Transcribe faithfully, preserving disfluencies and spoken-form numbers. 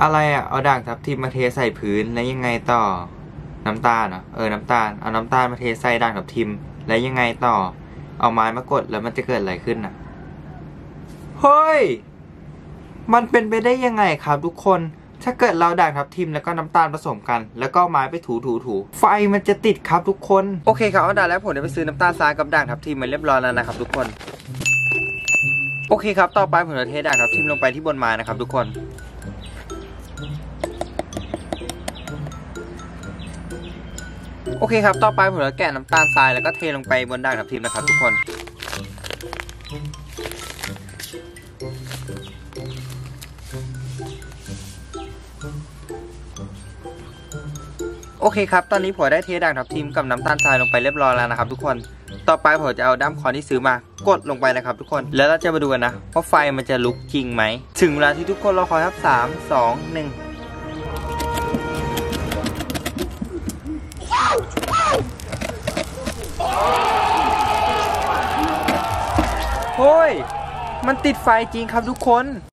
อะไรอ่ะเอาด่างทับทิมมาเทใส่พื้นแล้วยังไงต่อน้ำตาลเหรอเออน้ำตาลเอาน้ำตาลมาเทใส่ด่างทับทิมแล้วยังไงต่อเอาไม้มากดแล้วมันจะเกิดอะไรขึ้นอ่ะเฮ้ยมันเป็นไปได้ยังไงครับทุกคนถ้าเกิดเราด่างทับทิมแล้วก็น้ำตาลผสมกันแล้วก็ไม้ไปถูถูถูไฟมันจะติดครับทุกคนโอเคครับเอาด่างแล้วผมจะไปซื้อน้ำตาลทรายกับด่างทับทิมมาเรียบร้อยแล้วนะครับทุกคนโอเคครับต่อไปผมจะเทด่างทับทิมลงไปที่บนไม้นะครับทุกคนโอเคครับต่อไปผมจะแกะน้ำตาลทรายแล้วก็เทลงไปบนด่างทับทิมนะครับทุกคนโอเคครับตอนนี้ผมได้เทด่างทับทิมกับน้ำตาลทรายลงไปเรียบร้อยแล้วนะครับทุกคนต่อไปผมจะเอาด้ามค้อนที่ซื้อมากดลงไปนะครับทุกคนแล้วเราจะมาดูกันนะว่าไฟมันจะลุกจริงไหมถึงเวลาที่ทุกคนรอคอยครับสามสองหนึ่งโอ้ยมันติดไฟจริงครับทุกคน